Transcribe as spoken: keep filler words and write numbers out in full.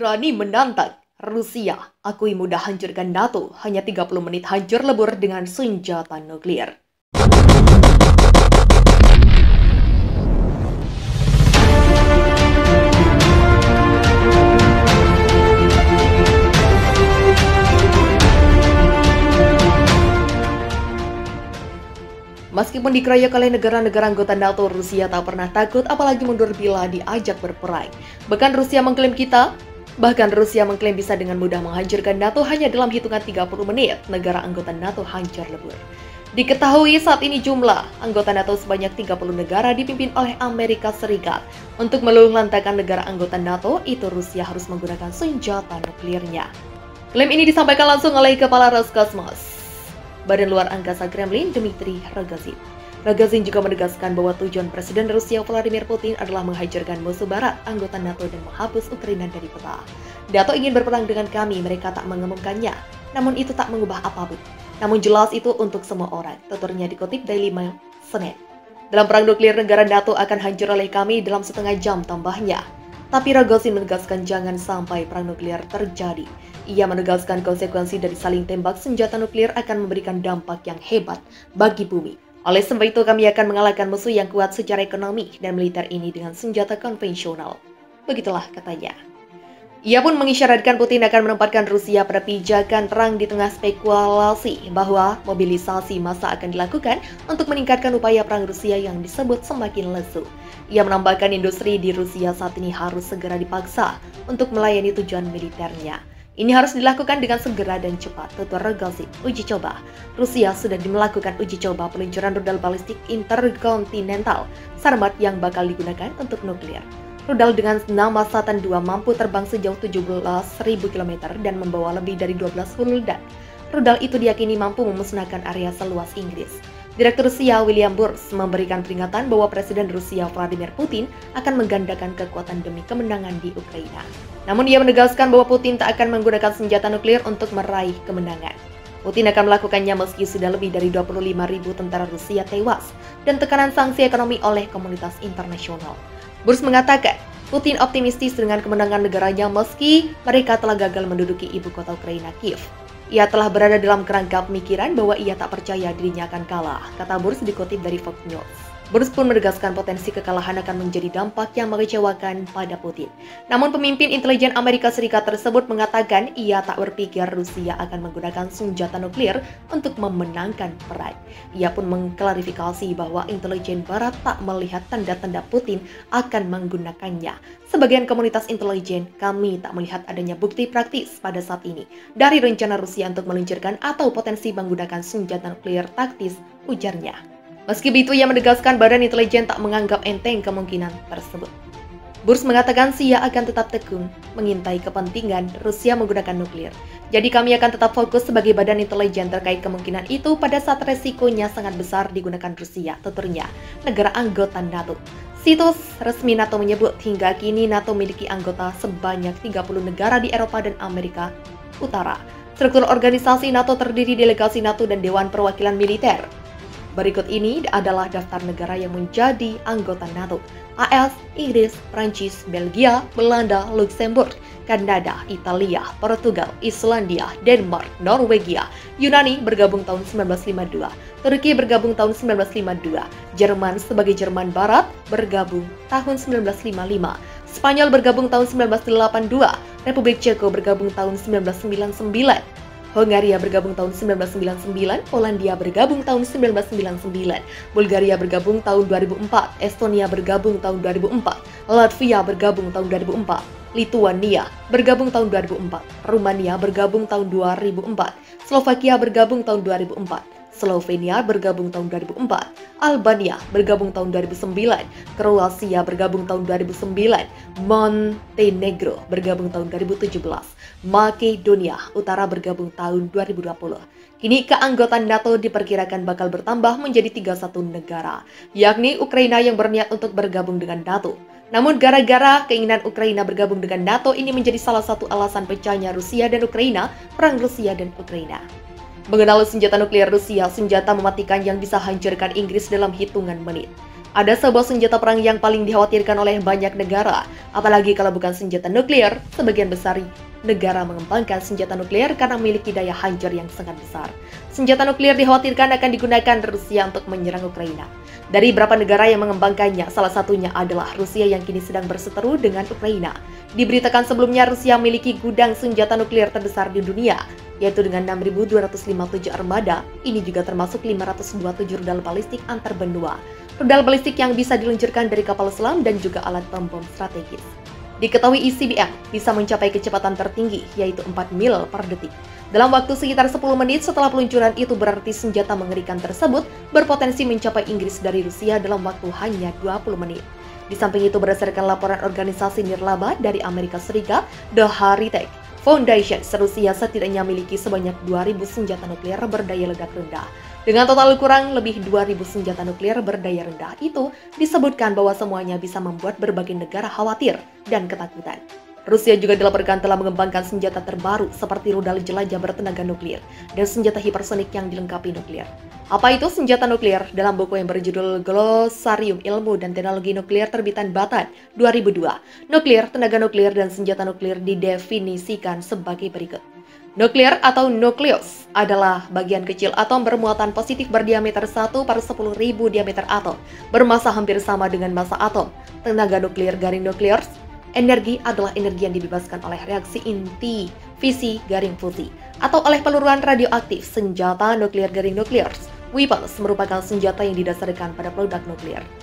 berani menantang Rusia, akui mudah hancurkan NATO, hanya tiga puluh menit hancur lebur dengan senjata nuklir. Meskipun dikeroyok oleh negara-negara anggota NATO, Rusia tak pernah takut apalagi mundur bila diajak berperang. Bahkan Rusia mengklaim kita, bahkan Rusia mengklaim bisa dengan mudah menghancurkan NATO hanya dalam hitungan tiga puluh menit. Negara anggota NATO hancur lebur. Diketahui saat ini jumlah anggota NATO sebanyak tiga puluh negara dipimpin oleh Amerika Serikat. Untuk meluluhlantakkan negara anggota NATO itu Rusia harus menggunakan senjata nuklirnya. Klaim ini disampaikan langsung oleh Kepala Roskosmos, Badan Luar Angkasa Kremlin, Dmitry Rogozin. Rogozin juga menegaskan bahwa tujuan Presiden Rusia Vladimir Putin adalah menghancurkan musuh barat, anggota NATO, dan menghapus Ukraina dari peta. NATO ingin berperang dengan kami, mereka tak mengumumkannya. Namun itu tak mengubah apapun. Namun jelas itu untuk semua orang, tuturnya dikutip dari lima Senin. Dalam perang nuklir, negara NATO akan hancur oleh kami dalam setengah jam, tambahnya. Tapi Rogozin menegaskan jangan sampai perang nuklir terjadi. Ia menegaskan konsekuensi dari saling tembak senjata nuklir akan memberikan dampak yang hebat bagi bumi. Oleh sebab itu kami akan mengalahkan musuh yang kuat secara ekonomi dan militer ini dengan senjata konvensional. Begitulah katanya. Ia pun mengisyaratkan Putin akan menempatkan Rusia pada pijakan perang di tengah spekulasi bahwa mobilisasi massa akan dilakukan untuk meningkatkan upaya perang Rusia yang disebut semakin lesu. Ia menambahkan industri di Rusia saat ini harus segera dipaksa untuk melayani tujuan militernya. Ini harus dilakukan dengan segera dan cepat, tutur Rogozin. Uji coba, Rusia sudah melakukan uji coba peluncuran rudal balistik interkontinental Sarmat yang bakal digunakan untuk nuklir. Rudal dengan nama Satan dua mampu terbang sejauh tujuh belas ribu kilometer dan membawa lebih dari dua belas huldan. Rudal itu diyakini mampu memusnahkan area seluas Inggris. Direktur Rusia William Burns memberikan peringatan bahwa Presiden Rusia Vladimir Putin akan menggandakan kekuatan demi kemenangan di Ukraina. Namun ia menegaskan bahwa Putin tak akan menggunakan senjata nuklir untuk meraih kemenangan. Putin akan melakukannya meski sudah lebih dari dua puluh lima ribu tentara Rusia tewas dan tekanan sanksi ekonomi oleh komunitas internasional. Burns mengatakan, Putin optimistis dengan kemenangan negaranya meski mereka telah gagal menduduki ibu kota Ukraina, Kiev. Ia telah berada dalam kerangka pemikiran bahwa ia tak percaya dirinya akan kalah, kata Burns dikutip dari Fox News. Burns pun menegaskan potensi kekalahan akan menjadi dampak yang mengecewakan pada Putin. Namun pemimpin intelijen Amerika Serikat tersebut mengatakan ia tak berpikir Rusia akan menggunakan senjata nuklir untuk memenangkan perang. Ia pun mengklarifikasi bahwa intelijen Barat tak melihat tanda-tanda Putin akan menggunakannya. Sebagian komunitas intelijen, kami tak melihat adanya bukti praktis pada saat ini dari rencana Rusia untuk meluncurkan atau potensi menggunakan senjata nuklir taktis, ujarnya. Meski begitu, ia menegaskan badan intelijen tak menganggap enteng kemungkinan tersebut. Burns mengatakan Rusia akan tetap tekun, mengintai kepentingan Rusia menggunakan nuklir. Jadi kami akan tetap fokus sebagai badan intelijen terkait kemungkinan itu pada saat resikonya sangat besar digunakan Rusia, tuturnya, negara anggota NATO. Situs resmi NATO menyebut hingga kini NATO memiliki anggota sebanyak tiga puluh negara di Eropa dan Amerika Utara. Struktur organisasi NATO terdiri delegasi NATO dan Dewan Perwakilan Militer. Berikut ini adalah daftar negara yang menjadi anggota NATO. A S, Inggris, Prancis, Belgia, Belanda, Luksemburg, Kanada, Italia, Portugal, Islandia, Denmark, Norwegia, Yunani bergabung tahun seribu sembilan ratus lima puluh dua, Turki bergabung tahun seribu sembilan ratus lima puluh dua, Jerman sebagai Jerman Barat bergabung tahun seribu sembilan ratus lima puluh lima, Spanyol bergabung tahun seribu sembilan ratus delapan puluh dua, Republik Ceko bergabung tahun seribu sembilan ratus sembilan puluh sembilan. Hungaria bergabung tahun seribu sembilan ratus sembilan puluh sembilan, Polandia bergabung tahun seribu sembilan ratus sembilan puluh sembilan, Bulgaria bergabung tahun dua ribu empat, Estonia bergabung tahun dua ribu empat, Latvia bergabung tahun dua ribu empat, Lituania bergabung tahun dua ribu empat, Rumania bergabung tahun dua ribu empat, Slovakia bergabung tahun dua ribu empat, Slovenia bergabung tahun dua ribu empat, Albania bergabung tahun dua ribu sembilan, Kroasia bergabung tahun dua ribu sembilan, Montenegro bergabung tahun dua ribu tujuh belas, Makedonia Utara bergabung tahun dua ribu dua puluh. Kini keanggotaan NATO diperkirakan bakal bertambah menjadi tiga puluh satu negara, yakni Ukraina yang berniat untuk bergabung dengan NATO. Namun gara-gara keinginan Ukraina bergabung dengan NATO ini menjadi salah satu alasan pecahnya Rusia dan Ukraina, perang Rusia dan Ukraina. Mengenal senjata nuklir Rusia, senjata mematikan yang bisa hancurkan Inggris dalam hitungan menit. Ada sebuah senjata perang yang paling dikhawatirkan oleh banyak negara, apalagi kalau bukan senjata nuklir. Sebagian besar negara mengembangkan senjata nuklir karena memiliki daya hancur yang sangat besar. Senjata nuklir dikhawatirkan akan digunakan Rusia untuk menyerang Ukraina. Dari beberapa negara yang mengembangkannya, salah satunya adalah Rusia yang kini sedang berseteru dengan Ukraina. Diberitakan sebelumnya, Rusia memiliki gudang senjata nuklir terbesar di dunia, yaitu dengan enam ribu dua ratus lima puluh tujuh armada. Ini juga termasuk lima ratus dua puluh tujuh rudal balistik antar benua, rudal balistik yang bisa diluncurkan dari kapal selam dan juga alat pembom strategis. Diketahui I C B M bisa mencapai kecepatan tertinggi, yaitu empat mil per detik. Dalam waktu sekitar sepuluh menit setelah peluncuran itu, berarti senjata mengerikan tersebut berpotensi mencapai Inggris dari Rusia dalam waktu hanya dua puluh menit. Di samping itu, berdasarkan laporan organisasi nirlaba dari Amerika Serikat, The Heritage Foundation, Rusia setidaknya memiliki sebanyak dua ribu senjata nuklir berdaya ledak rendah. Dengan total kurang lebih dua ribu senjata nuklir berdaya rendah itu, disebutkan bahwa semuanya bisa membuat berbagai negara khawatir dan ketakutan. Rusia juga dilaporkan telah mengembangkan senjata terbaru seperti rudal jelajah bertenaga nuklir dan senjata hipersonik yang dilengkapi nuklir. Apa itu senjata nuklir? Dalam buku yang berjudul Glosarium Ilmu dan Teknologi Nuklir terbitan Batan dua ribu dua, nuklir, tenaga nuklir, dan senjata nuklir didefinisikan sebagai berikut. Nuklir atau nukleus adalah bagian kecil atom bermuatan positif berdiameter satu per sepuluh ribu diameter atom, bermassa hampir sama dengan massa atom. Tenaga nuklir garing nukleus. Energi adalah energi yang dibebaskan oleh reaksi inti fisi garing fusi atau oleh peluruan radioaktif. Senjata nuklir garing nuklir, weapons, merupakan senjata yang didasarkan pada produk nuklir.